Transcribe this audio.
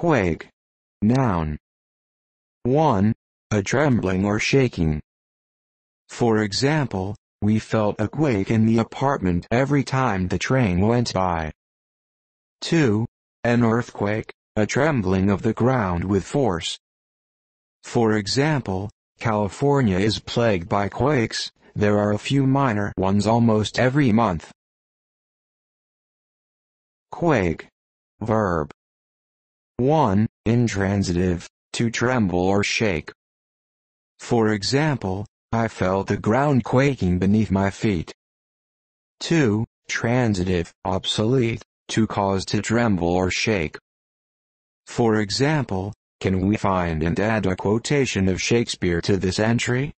Quake. Noun. 1. A trembling or shaking. For example, we felt a quake in the apartment every time the train went by. 2. An earthquake, a trembling of the ground with force. For example, California is plagued by quakes, there are a few minor ones almost every month. Quake. Verb. 1. Intransitive, to tremble or shake. For example, I felt the ground quaking beneath my feet. 2. Transitive, obsolete, to cause to tremble or shake. For example, can we find and add a quotation of Shakespeare to this entry?